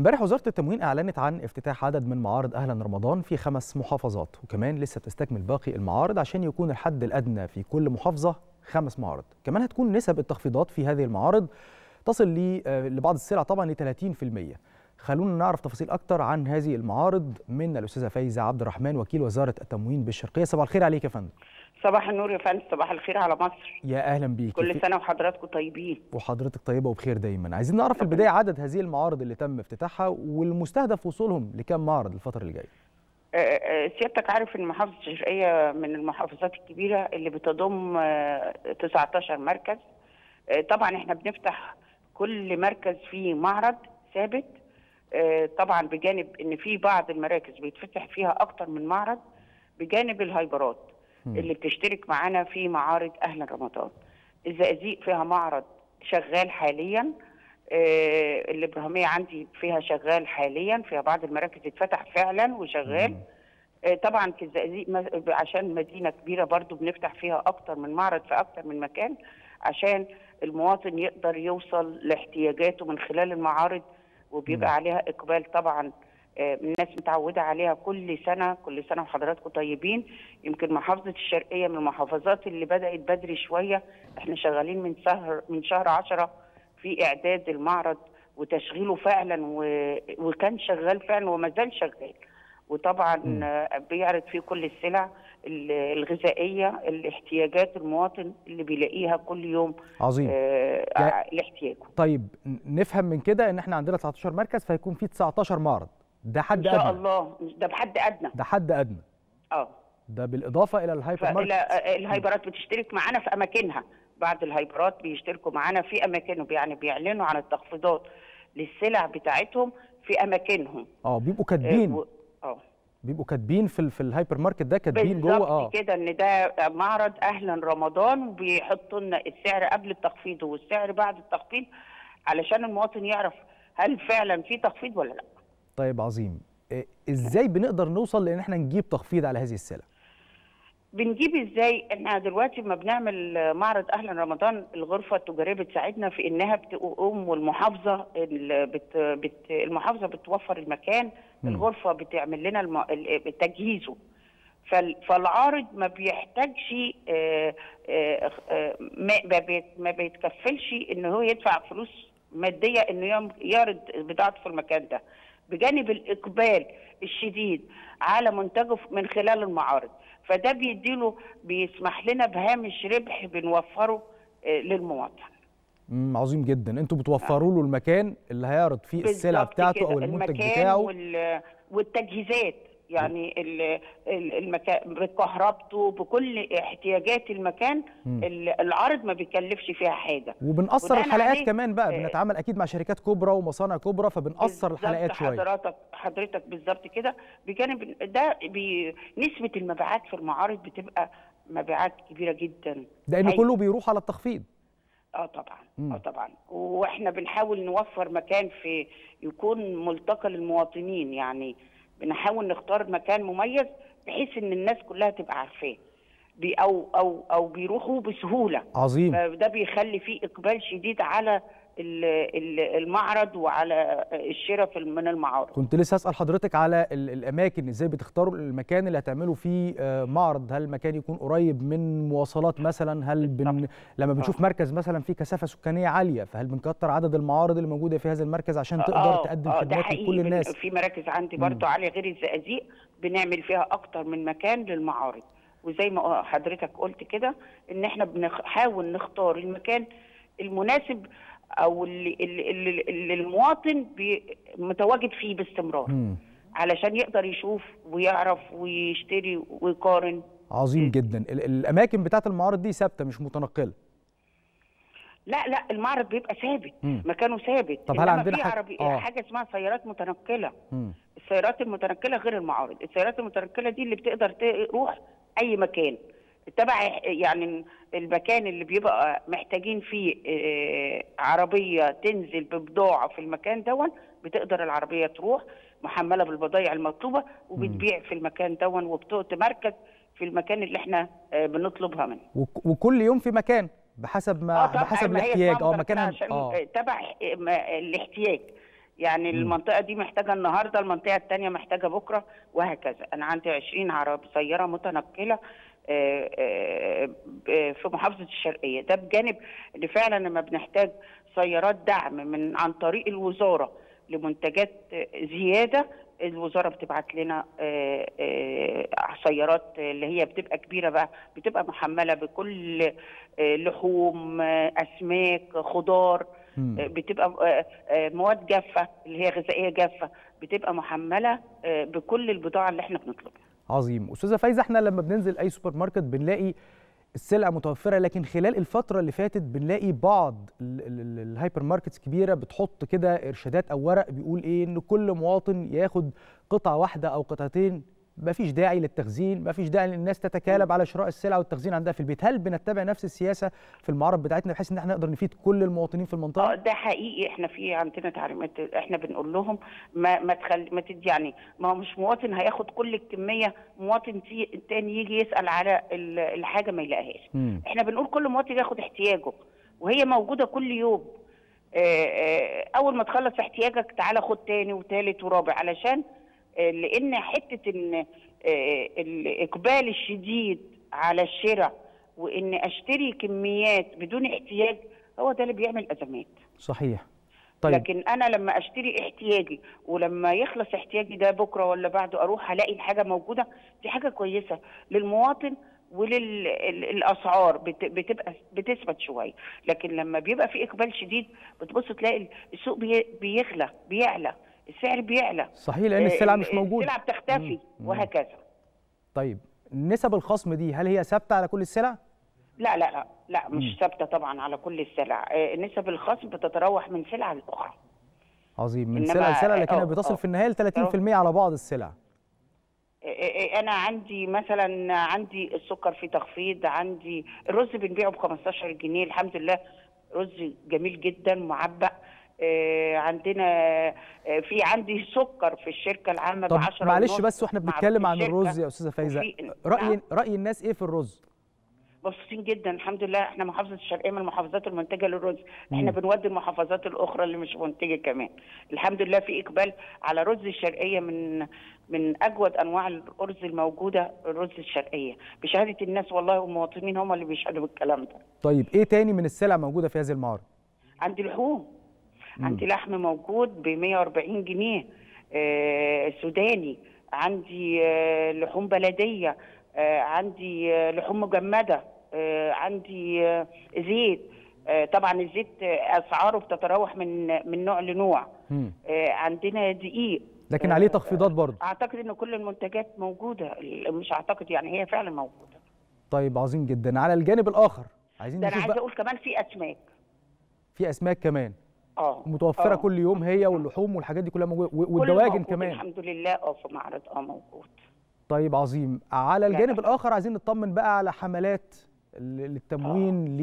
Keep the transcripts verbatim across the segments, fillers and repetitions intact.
امبارح وزارة التموين أعلنت عن افتتاح عدد من معارض أهلا رمضان في خمس محافظات، وكمان لسه بتستكمل باقي المعارض عشان يكون الحد الأدنى في كل محافظة خمس معارض. كمان هتكون نسب التخفيضات في هذه المعارض تصل لبعض السلع طبعا ل ثلاثين في المية. خلونا نعرف تفاصيل أكتر عن هذه المعارض من الأستاذة فايزة عبد الرحمن وكيل وزارة التموين بالشرقية. صباح الخير عليك يا فندم. صباح النور يا فندم، صباح الخير على مصر. يا أهلا بيك، كل سنة وحضراتكم طيبين. وحضرتك طيبة وبخير دايما. عايزين نعرف في البداية عدد هذه المعارض اللي تم افتتاحها والمستهدف وصولهم لكام معرض الفترة اللي جاية. سيادتك عارف ان محافظة الشرقية من المحافظات الكبيرة اللي بتضم تسعتاشر مركز. طبعا احنا بنفتح كل مركز فيه معرض ثابت، طبعا بجانب ان في بعض المراكز بيتفتح فيها اكتر من معرض، بجانب الهايبرات اللي بتشترك معانا في معارض اهلا رمضان. الزقازيق فيها معرض شغال حاليا، الابراهيميه عندي فيها شغال حاليا، فيها بعض المراكز اتفتح فعلا وشغال. طبعا في الزقازيق عشان مدينه كبيره برضو بنفتح فيها اكتر من معرض في اكتر من مكان عشان المواطن يقدر يوصل لاحتياجاته من خلال المعارض، وبيبقى عليها اقبال طبعا. الناس متعوده عليها كل سنه، كل سنه وحضراتكم طيبين. يمكن محافظه الشرقيه من المحافظات اللي بدات بدري شويه، احنا شغالين من شهر من شهر عشرة في اعداد المعرض وتشغيله فعلا، و... وكان شغال فعلا وما زال شغال. وطبعا بيعرض فيه كل السلع الغذائيه، الاحتياجات المواطن اللي بيلاقيها كل يوم. عظيم. آه يعني لاحتياجه. طيب نفهم من كده ان احنا عندنا تسعتاشر مركز، فهيكون في تسعتاشر معرض. ده حد ادنى ان شاء الله، ده بحد ادنى. ده حد ادنى. اه ده بالاضافه الى الهايبر ماركت. الهايبرات بتشترك معانا في اماكنها، بعض الهايبرات بيشتركوا معانا في اماكنهم، يعني بيعلنوا عن التخفيضات للسلع بتاعتهم في اماكنهم. اه بيبقوا كاتبين اه و... بيبقوا كاتبين في في الهايبر ماركت ده، كاتبين جوه اه كده ان ده معرض اهلا رمضان، وبيحطوا لنا السعر قبل التخفيض والسعر بعد التخفيض علشان المواطن يعرف هل فعلا في تخفيض ولا لا. طيب عظيم. ازاي بنقدر نوصل لان احنا نجيب تخفيض على هذه السلع؟ بنجيب ازاي؟ احنا دلوقتي لما بنعمل معرض اهلا رمضان الغرفه التجاريه بتساعدنا في انها بتقوم، والمحافظه بت بت المحافظه بتوفر المكان، الغرفه بتعمل لنا الم... تجهيزه. فالعارض ما بيحتاجش ما بيتكفلش ان هو يدفع فلوس ماديه انه يعرض بضاعته في المكان ده، بجانب الإقبال الشديد على منتجه من خلال المعارض. فده بيديله بيسمح لنا بهامش ربح بنوفره للمواطن. عظيم جدا. انتوا بتوفروا له المكان اللي هيعرض فيه السلع بتاعته او المنتج بتاعه وال... والتجهيزات، يعني المكان بكهربته بكل احتياجات المكان. م. العرض ما بيكلفش فيها حاجه، وبنأثر الحلقات كمان بقى. بنتعامل اكيد مع شركات كبرى ومصانع كبرى، فبنأثر الحلقات شويه. حضرتك حضرتك بالظبط كده. بجانب ده بي... نسبه المبيعات في المعارض بتبقى مبيعات كبيره جدا، لان كله بيروح على التخفيض. اه طبعا اه طبعا. واحنا بنحاول نوفر مكان في يكون ملتقى للمواطنين، يعني بنحاول نختار مكان مميز بحيث ان الناس كلها تبقى عارفاه او او او بيروحوا بسهوله. عظيم. فده بيخلي فيه اقبال شديد على المعرض وعلى الشراء من المعارض. كنت لسه هسال حضرتك على الاماكن، ازاي بتختاروا المكان اللي هتعملوا فيه معرض؟ هل المكان يكون قريب من مواصلات مثلا؟ هل بن... لما بنشوف مركز مثلا فيه كثافه سكانيه عاليه، فهل بنكتر عدد المعارض اللي موجوده في هذا المركز عشان تقدر آه تقدم خدمات لكل الناس؟ في مراكز عندي برضو عاليه غير الزقازيق بنعمل فيها اكتر من مكان للمعارض، وزي ما حضرتك قلت كده ان احنا بنحاول نختار المكان المناسب او اللي, اللي, اللي المواطن متواجد فيه باستمرار. مم. علشان يقدر يشوف ويعرف ويشتري ويقارن. عظيم. مم. جدا. الاماكن بتاعت المعارض دي ثابته مش متنقله؟ لا لا، المعرض بيبقى ثابت. مم. مكانه ثابت. طب هل عندنا حاجه آه. حاجه اسمها سيارات متنقله؟ مم. السيارات المتنقله غير المعارض. السيارات المتنقله دي اللي بتقدر تروح اي مكان تبع، يعني المكان اللي بيبقى محتاجين فيه عربيه تنزل ببضاعه في المكان دون، بتقدر العربيه تروح محمله بالبضايع المطلوبه وبتبيع في المكان دون، وبتتمركز في المكان اللي احنا بنطلبها منه. وكل يوم في مكان بحسب ما آه بحسب الاحتياج او مكانها عشان اه تبع الاحتياج. يعني م. المنطقه دي محتاجه النهارده، المنطقه الثانيه محتاجه بكره، وهكذا. انا عندي عشرين عربيه متنقله في محافظه الشرقيه، ده بجانب ان فعلا لما بنحتاج سيارات دعم من عن طريق الوزاره لمنتجات زياده، الوزاره بتبعت لنا سيارات اللي هي بتبقى كبيره بقى، بتبقى محمله بكل لحوم، اسماك، خضار، بتبقى مواد جافه اللي هي غذائيه جافه، بتبقى محمله بكل البضاعه اللي احنا بنطلبها. عظيم. استاذه فايزه، احنا لما بننزل اي سوبر ماركت بنلاقي السلعه متوفره، لكن خلال الفتره اللي فاتت بنلاقي بعض الهايبر ماركتس كبيره بتحط كده ارشادات او ورق بيقول ايه، ان كل مواطن ياخد قطعه واحده او قطعتين، مفيش داعي للتخزين، مفيش داعي ان الناس تتكالب على شراء السلعه والتخزين عندها في البيت. هل بنتبع نفس السياسه في المعارض بتاعتنا بحيث ان احنا نقدر نفيد كل المواطنين في المنطقه؟ اه ده حقيقي. احنا في عندنا تعليمات، احنا بنقول لهم ما ما تخلي ما تدي، يعني ما هو مش مواطن هياخد كل الكميه، مواطن تاني يجي يسال على الحاجه ما يلاقيهاش. احنا بنقول كل مواطن ياخد احتياجه، وهي موجوده كل يوم. اه اه اول ما تخلص احتياجك تعالى خد تاني وتالت ورابع، علشان لان حته ان الاقبال الشديد على الشراء وان اشتري كميات بدون احتياج هو ده اللي بيعمل ازمات. صحيح. طيب، لكن انا لما اشتري احتياجي ولما يخلص احتياجي ده بكره ولا بعده اروح الاقي الحاجه موجوده، دي حاجه كويسه للمواطن وللاسعار بتبقى بتثبت شويه. لكن لما بيبقى في اقبال شديد بتبص تلاقي السوق بيغلى، بيعلى السعر، بيعلى. صحيح، لان السلعه مش موجوده، السلعه بتختفي وهكذا. طيب، نسب الخصم دي هل هي ثابته على كل السلع؟ لا لا لا, لا مش ثابته طبعا على كل السلع. نسب الخصم بتتراوح من سلعه لاخرى. عظيم. من سلعه لسلعه، لكنها بتصل في النهايه ل ثلاثين بالمئة على بعض السلع. انا عندي مثلا، عندي السكر في تخفيض، عندي الرز بنبيعه ب خمستاشر جنيه، الحمد لله رز جميل جدا معبأ. عندنا في عندي سكر في الشركه العامه ب عشرة. طب معلش بس، واحنا بنتكلم عن الرز يا استاذه فايزه، راي راي الناس ايه في الرز؟ مبسوطين جدا الحمد لله. احنا محافظه الشرقيه من المحافظات المنتجه للرز، احنا بنودي المحافظات الاخرى اللي مش منتجه كمان. الحمد لله في اقبال على رز الشرقيه، من من اجود انواع الارز الموجوده الرز الشرقيه بشهاده الناس والله، والمواطنين هم اللي بيشهدوا بالكلام ده. طيب، ايه تاني من السلع موجوده في هذه المعارض؟ عندي لحوم، عندي لحم موجود ب مية واربعين جنيه آه سوداني، عندي آه لحوم بلديه، آه عندي آه لحوم مجمده، آه عندي آه زيت، آه طبعا الزيت آه اسعاره بتتراوح من من نوع لنوع، آه عندنا دقيق، لكن عليه تخفيضات برضه. اعتقد ان كل المنتجات موجوده، مش اعتقد يعني هي فعلا موجوده. طيب، عظيم جدا. على الجانب الاخر عايزين نشوف، انا عايزه اقول كمان في اسماك، في اسماك كمان اه متوفره. أوه. كل يوم هي واللحوم والحاجات دي كلها موجوده، والدواجن كمان الحمد لله اه في معرض اه موجود. طيب، عظيم. على الجانب لا. الاخر عايزين نطمن بقى على حملات للتموين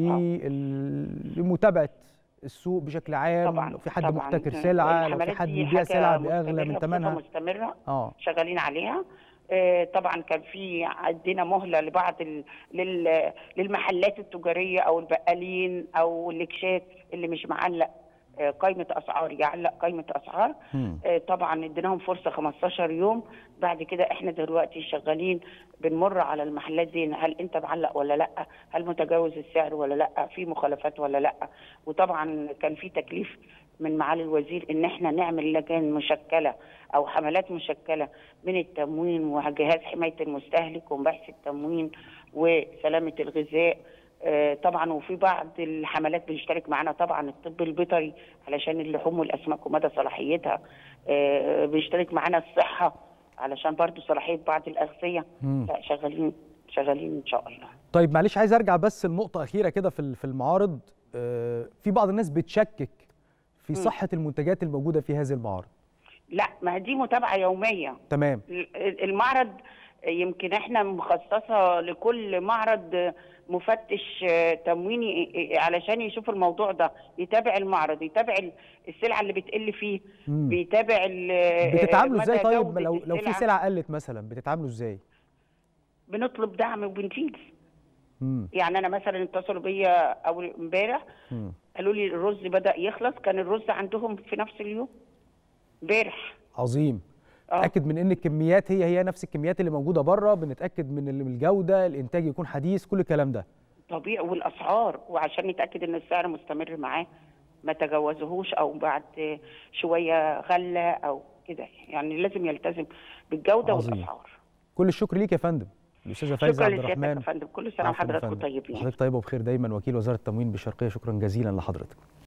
لمتابعه السوق بشكل عام. طبعا لو في حد طبعا. محتكر سلعه، لو في حد بيبيع سلعه باغلى من ثمنها، مستمره اه شغالين عليها. طبعا كان في عندنا مهله لبعض للمحلات التجاريه او البقالين او الاكشاك اللي مش معلق قائمة أسعار، يعلق قائمة أسعار. آه طبعا اديناهم فرصة خمستاشر يوم، بعد كده احنا دلوقتي شغالين بنمر على المحلات دي، هل أنت معلق ولا لأ؟ هل متجاوز السعر ولا لأ؟ في مخالفات ولا لأ؟ وطبعا كان في تكليف من معالي الوزير إن احنا نعمل لجان مشكلة أو حملات مشكلة من التموين وجهاز حماية المستهلك وبحث التموين وسلامة الغذاء. طبعا وفي بعض الحملات بيشترك معانا طبعا الطب البيطري علشان اللحوم والاسماك ومدى صلاحيتها، بيشترك معانا الصحه علشان برضو صلاحيه بعض الاغذيه. لا شغالين شغالين ان شاء الله. طيب، معلش عايز ارجع بس لنقطه اخيره كده في في المعارض. في بعض الناس بتشكك في صحه المنتجات الموجوده في هذه المعارض. لا، ما هي دي متابعه يوميه. تمام. المعرض يمكن احنا مخصصه لكل معرض مفتش تمويني علشان يشوف الموضوع ده، يتابع المعرض، يتابع السلعه اللي بتقل فيه، مم. بيتابع بتتعاملوا ازاي؟ طيب، لو لو في سلعه قلت مثلا بتتعاملوا ازاي؟ بنطلب دعم وبنفيد. يعني انا مثلا اتصلوا بيا اول امبارح قالوا لي الرز بدأ يخلص، كان الرز عندهم في نفس اليوم. امبارح. عظيم. نتأكد من ان الكميات هي هي نفس الكميات اللي موجوده بره، بنتاكد من الجوده، الانتاج يكون حديث، كل الكلام ده طبيعي، والاسعار، وعشان نتاكد ان السعر مستمر معاه ما تجاوزهوش او بعد شويه غلى او كده، يعني لازم يلتزم بالجوده. عظيم. والاسعار. كل الشكر ليك يا فندم الاستاذه فايزه عبد الرحمن. شكرا لك يا فندم، كل سنه وحضراتكم طيبين. حضرتك طيبه وبخير دايما. وكيل وزاره التموين بالشرقيه، شكرا جزيلا لحضرتك.